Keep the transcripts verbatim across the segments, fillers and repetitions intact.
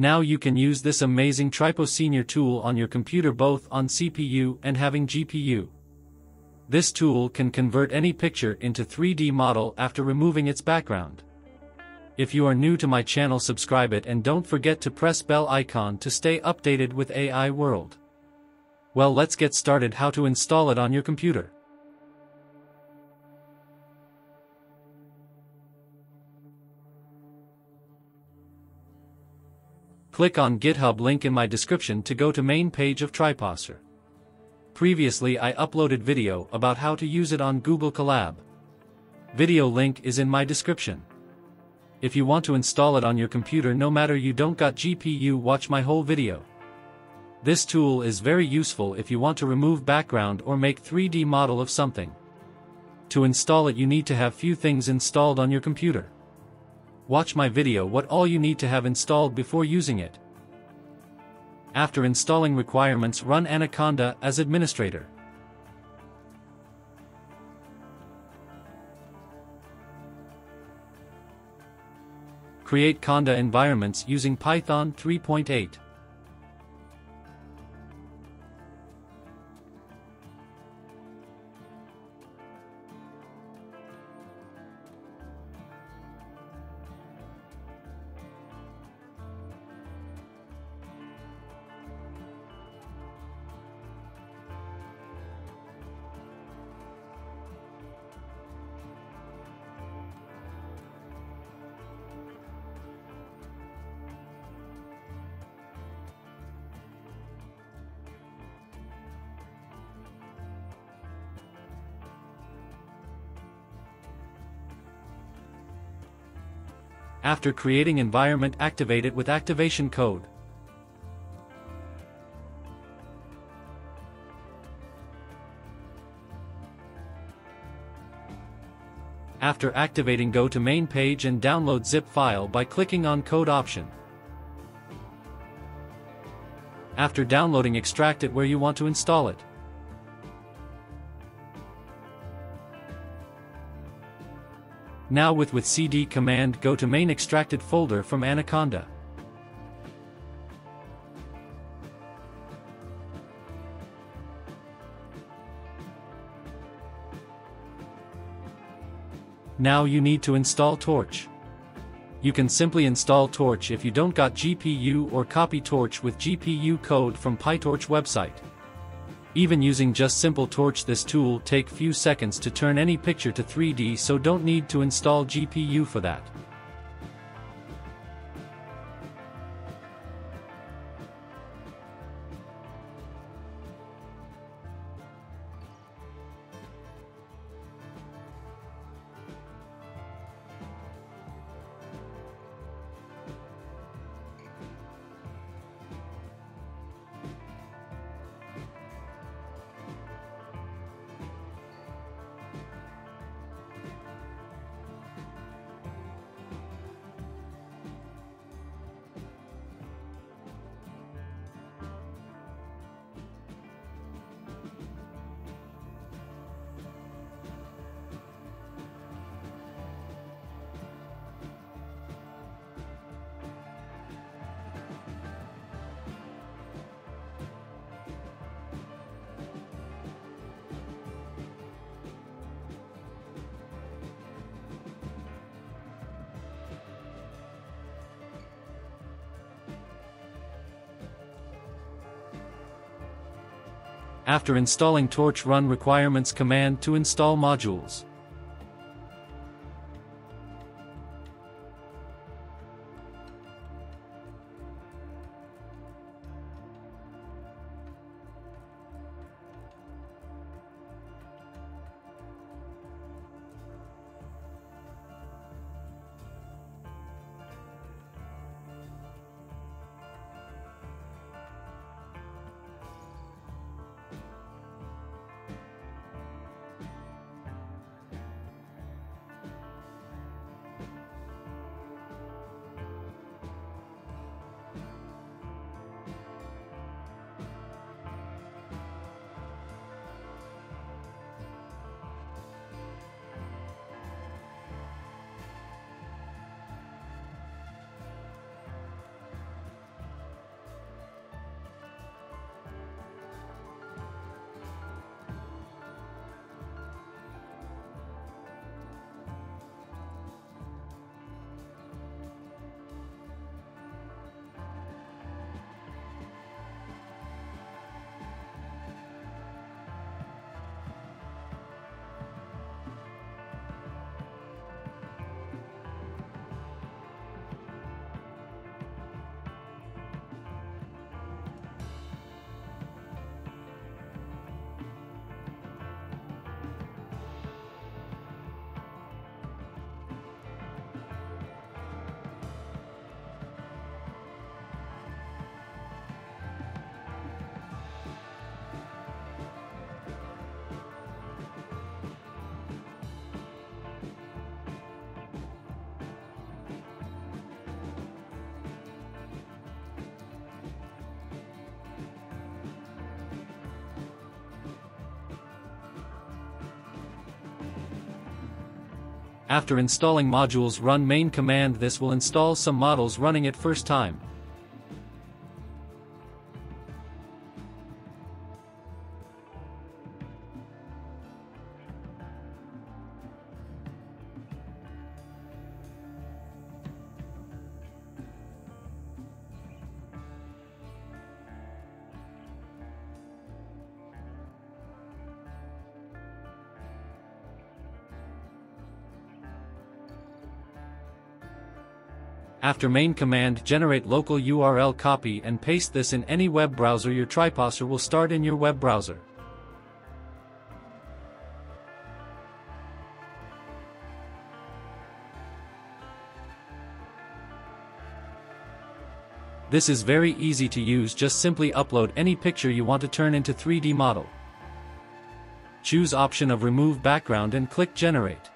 Now you can use this amazing TripoSenior tool on your computer, both on C P U and having G P U. This tool can convert any picture into three D model after removing its background. If you are new to my channel, subscribe it and don't forget to press bell icon to stay updated with A I world. Well, let's get started how to install it on your computer. Click on GitHub link in my description to go to main page of TripoSR. Previously I uploaded video about how to use it on Google Collab. Video link is in my description. If you want to install it on your computer, no matter you don't got G P U, watch my whole video. This tool is very useful if you want to remove background or make three D model of something. To install it you need to have few things installed on your computer. Watch my video what all you need to have installed before using it. After installing requirements, run Anaconda as administrator. Create Conda environments using Python three point eight. After creating environment, activate it with activation code. After activating, go to main page and download zip file by clicking on code option. After downloading, extract it where you want to install it. Now with with C D command, go to main extracted folder from Anaconda. Now you need to install Torch. You can simply install Torch if you don't got G P U, or copy Torch with G P U code from PyTorch website. Even using just simple Torch, this tool take few seconds to turn any picture to three D, so don't need to install G P U for that. After installing Torch, run requirements command to install modules. after installing modules run main command. This will install some models running it first time. After main command, generate local U R L, copy and paste this in any web browser. Your TripoSR will start in your web browser. This is very easy to use. Just simply upload any picture you want to turn into three D model. Choose option of remove background and click generate.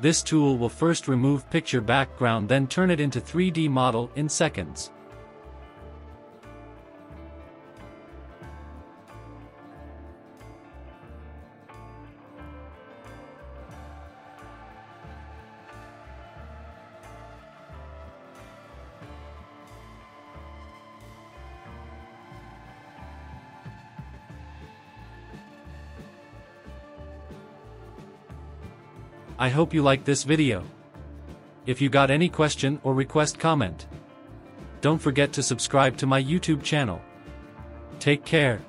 This tool will first remove picture background, then turn it into three D model in seconds. I hope you like this video. If you got any question or request, comment. Don't forget to subscribe to my YouTube channel. Take care.